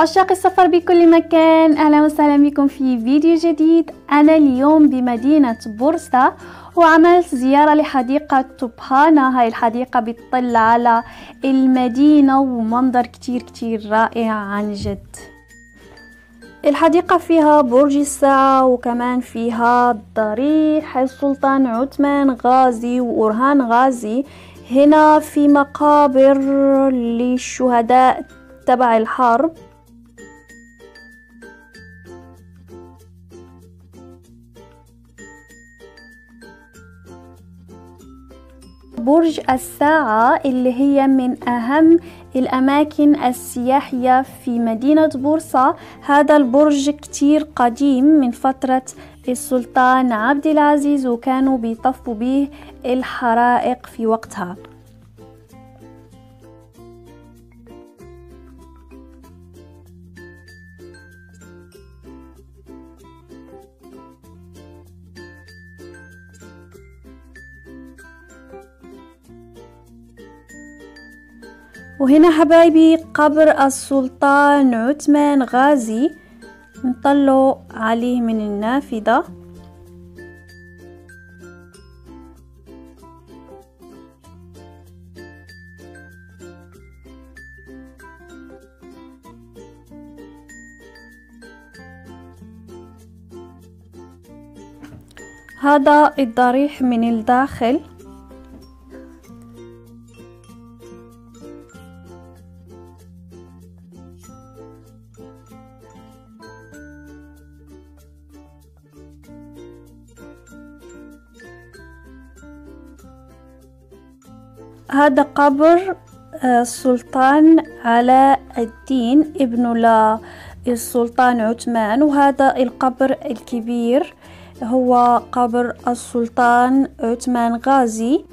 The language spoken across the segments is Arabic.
عشاق السفر بكل مكان، أهلا وسهلا بكم في فيديو جديد. أنا اليوم بمدينة بورصة وعملت زيارة لحديقة توبهانة. هاي الحديقة بتطل على المدينة ومنظر كتير كتير رائع عن جد. الحديقة فيها برج الساعة وكمان فيها ضريح السلطان عثمان غازي وأورهان غازي. هنا في مقابر للشهداء تبع الحرب. برج الساعة اللي هي من أهم الأماكن السياحية في مدينة بورصة. هذا البرج كتير قديم من فترة السلطان عبد العزيز، وكانوا بيطفوا به الحرائق في وقتها. وهنا حبايبي قبر السلطان عثمان غازي، نطلوا عليه من النافذة. هذا الضريح من الداخل. هذا قبر السلطان علاء الدين ابنه للسلطان عثمان، وهذا القبر الكبير هو قبر السلطان عثمان غازي.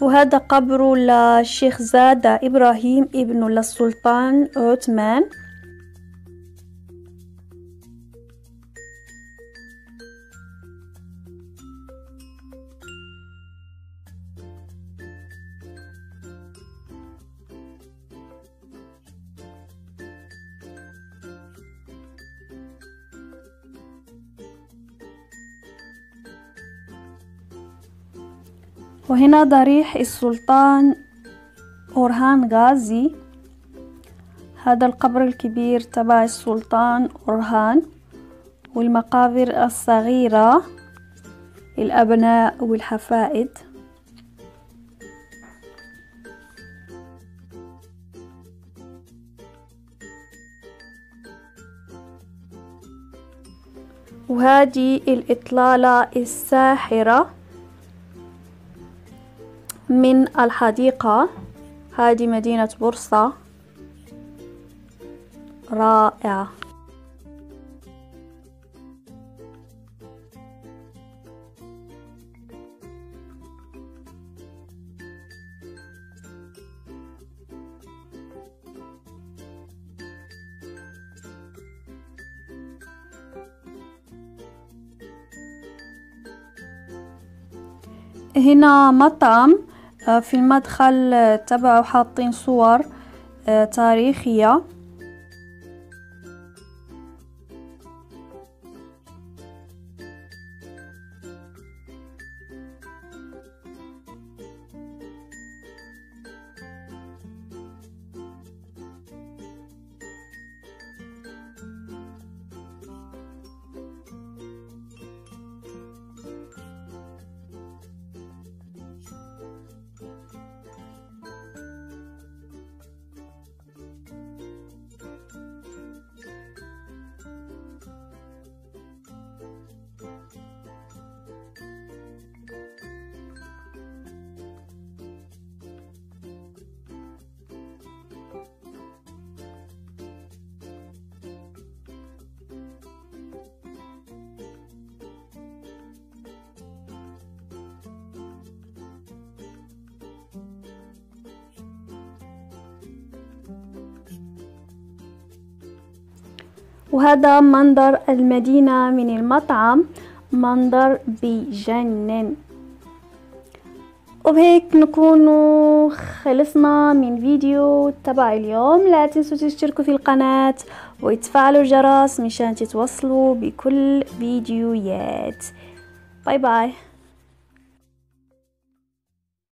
وهذا قبر للشيخ زادة إبراهيم ابنه للسلطان عثمان. وهنا ضريح السلطان أورهان غازي، هذا القبر الكبير تبع السلطان أورهان، والمقابر الصغيرة الأبناء والحفائد. وهذه الإطلالة الساحرة من الحديقة. هذه مدينة بورصة رائعة. هنا مطعم في المدخل تبعه حاطين صور تاريخية. وهذا منظر المدينة من المطعم، منظر بجنن. وبهيك نكون خلصنا من فيديو تبع اليوم. لا تنسوا تشتركوا في القناة وتفعلوا الجرس مشان تتوصلوا بكل فيديوهات. باي باي.